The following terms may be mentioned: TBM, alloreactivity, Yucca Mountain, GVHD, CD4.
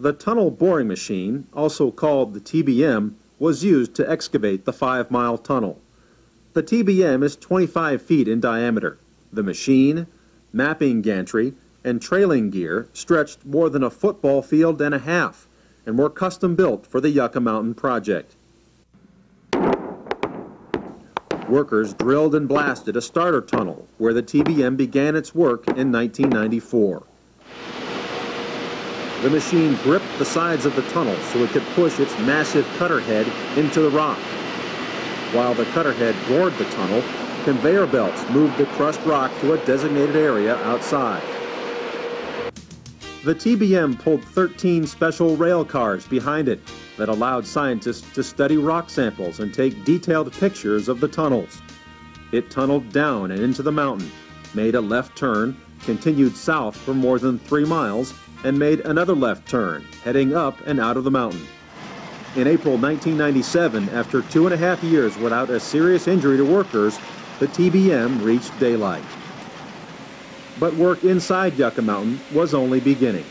The tunnel boring machine, also called the TBM, was used to excavate the 5-mile tunnel. The TBM is 25 feet in diameter. The machine, mapping gantry, and trailing gear stretched more than a football field and a half and were custom built for the Yucca Mountain project. Workers drilled and blasted a starter tunnel where the TBM began its work in 1994. The machine gripped the sides of the tunnel so it could push its massive cutter head into the rock. While the cutter head gored the tunnel, conveyor belts moved the crushed rock to a designated area outside. The TBM pulled 13 special rail cars behind it that allowed scientists to study rock samples and take detailed pictures of the tunnels. It tunneled down and into the mountain, made a left turn, continued south for more than 3 miles, and made another left turn, heading up and out of the mountain. In April 1997, after 2.5 years without a serious injury to workers, the TBM reached daylight. But work inside Yucca Mountain was only beginning.